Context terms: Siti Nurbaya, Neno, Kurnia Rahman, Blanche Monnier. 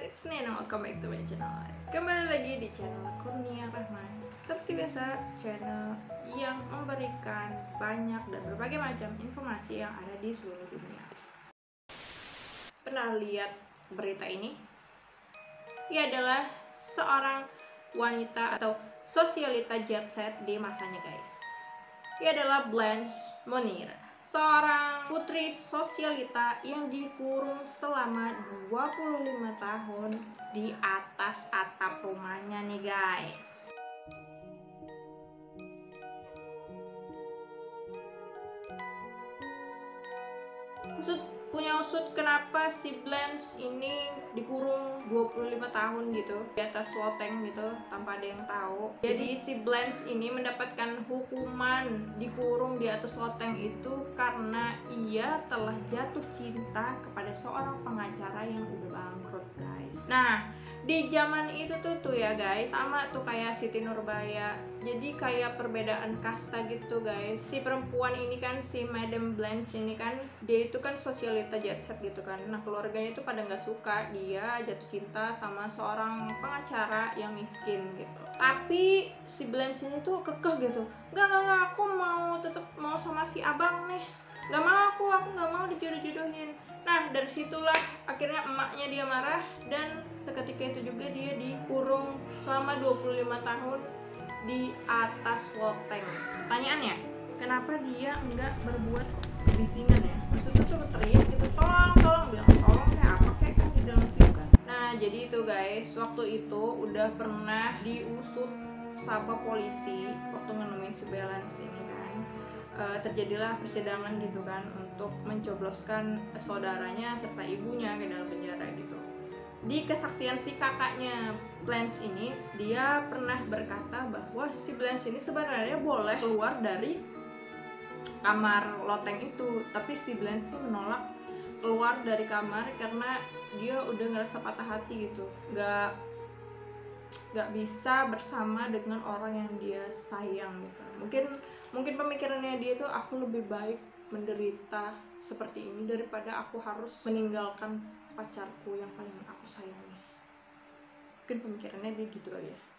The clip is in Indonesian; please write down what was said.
guys, it's Neno. Welcome back to my channel. Kembali lagi di channel Kurnia Rahman. Seperti biasa, channel yang memberikan banyak dan berbagai macam informasi yang ada di seluruh dunia. Pernah lihat berita ini? Ia adalah seorang wanita atau sosialita jet set di masanya, guys. Ia adalah Blanche Monnier, seorang putri sosialita yang dikurung selama 25 tahun di atas atap rumahnya nih guys. Punya usut kenapa si Blanche ini dikurung 25 tahun gitu di atas loteng gitu tanpa ada yang tahu. Jadi si Blanche ini mendapatkan hukuman dikurung di atas loteng itu karena ia telah jatuh cinta kepada seorang pengacara yang udah bangkrut guys. Nah, di zaman itu tuh ya guys, sama tuh kayak Siti Nurbaya. Jadi kayak perbedaan kasta gitu guys. Si perempuan ini kan, si Madam Blanche ini kan, dia itu kan sosialita jet set gitu kan. Nah keluarganya itu pada nggak suka dia jatuh cinta sama seorang pengacara yang miskin gitu. Tapi si Blanche ini tuh kekeh gitu. Nggak, aku mau tetap mau sama si abang nih. Nggak mau aku nggak mau dijodoh-jodohin. Nah dari situlah akhirnya emaknya dia marah dan seketika itu juga dia dikurung selama 25 tahun di atas loteng. Pertanyaannya, kenapa dia nggak berbuat kebisingan ya? Maksudnya tuh teriak gitu, tolong, bilang tolong kayak apa kayak kan di dalam situ kan. Nah jadi itu guys, waktu itu udah pernah diusut sama polisi waktu menemuin si Blanche ini kan. Terjadilah persidangan gitu kan untuk mencobloskan saudaranya serta ibunya ke dalam penjara gitu. Di kesaksian si kakaknya Blanche ini, dia pernah berkata bahwa si Blanche ini sebenarnya boleh keluar dari kamar loteng itu, tapi si Blanche itu menolak keluar dari kamar karena dia udah ngerasa patah hati gitu, gak bisa bersama dengan orang yang dia sayang gitu. Mungkin pemikirannya dia tuh, aku lebih baik menderita seperti ini daripada aku harus meninggalkan pacarku yang paling aku sayangi. Mungkin pemikirannya dia gitu kali ya.